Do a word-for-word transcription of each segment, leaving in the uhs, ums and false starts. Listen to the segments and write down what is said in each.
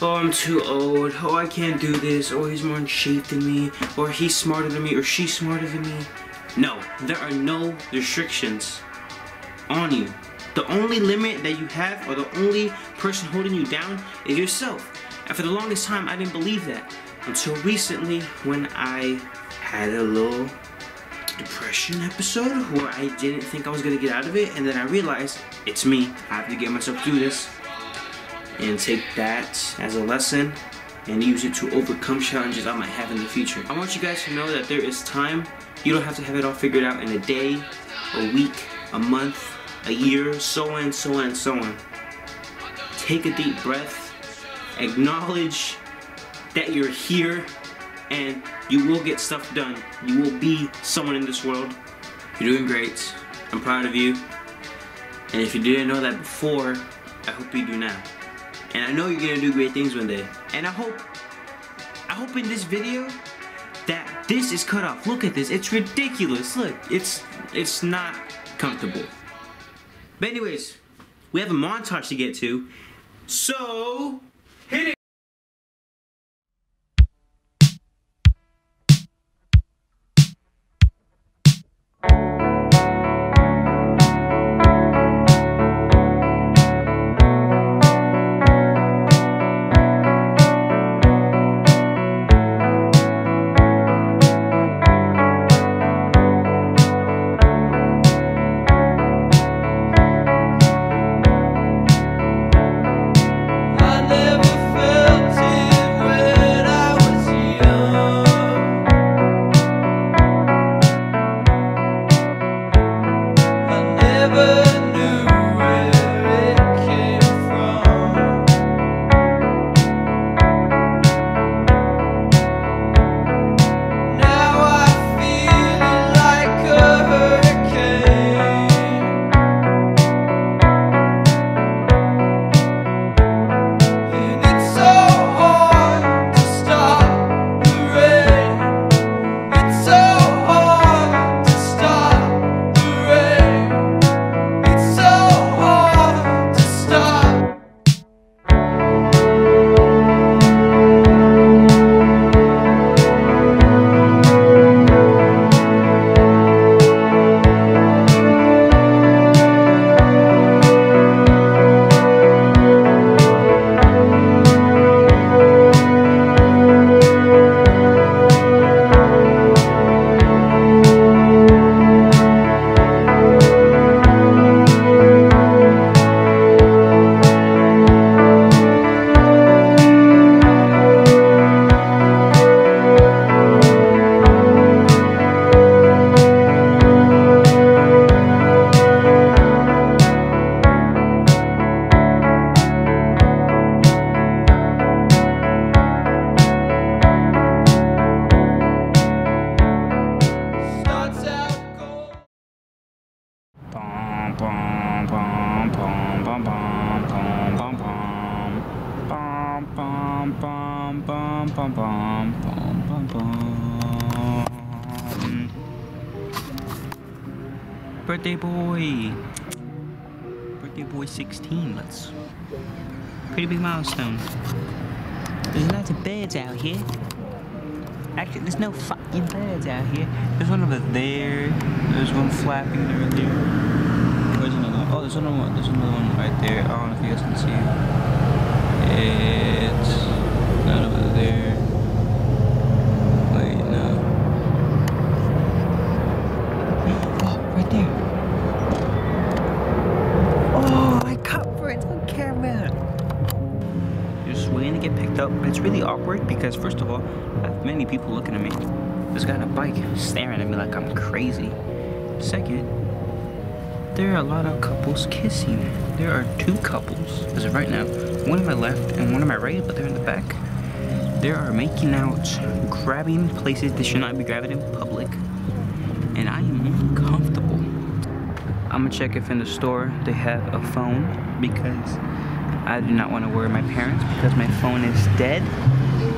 oh, I'm too old, oh, I can't do this, or oh, he's more in shape than me, or he's smarter than me, or she's smarter than me. No, there are no restrictions on you. The only limit that you have, or the only person holding you down, is yourself. And for the longest time, I didn't believe that, until recently when I had a little depression episode where I didn't think I was gonna get out of it, and then I realized it's me. I have to get myself through this and take that as a lesson and use it to overcome challenges I might have in the future. I want you guys to know that there is time. You don't have to have it all figured out in a day, a week, a month, a year, so on, so on, so on. Take a deep breath, acknowledge that you're here, and you will get stuff done. You will be someone in this world. You're doing great. I'm proud of you. And if you didn't know that before, I hope you do now. And I know you're gonna do great things one day. And I hope, I hope in this video that this is cut off. Look at this, it's ridiculous. Look, it's, it's not comfortable. But anyways, we have a montage to get to, so hit it! Birthday boy! Birthday boy sixteen, let's... Pretty big milestone. There's lots of birds out here. Actually, there's no fucking birds out here. There's one over there. There's one flapping over there. Where's another one? Oh, there's another one, there's another one right there. I don't know if you guys can see it. It's... not over there. care, man. You're just waiting to get picked up. It's really awkward because, first of all, I have many people looking at me. This guy on a bike staring at me like I'm crazy. Second, there are a lot of couples kissing. There are two couples, as of right now. One on my left and one on my right, but they're in the back. They are making out, grabbing places they should not be grabbing in public. And I am uncomfortable. I'm gonna check if in the store they have a phone, because I do not want to worry my parents, because my phone is dead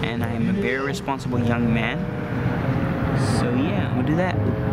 and I am a very responsible young man. So yeah, we'll do that.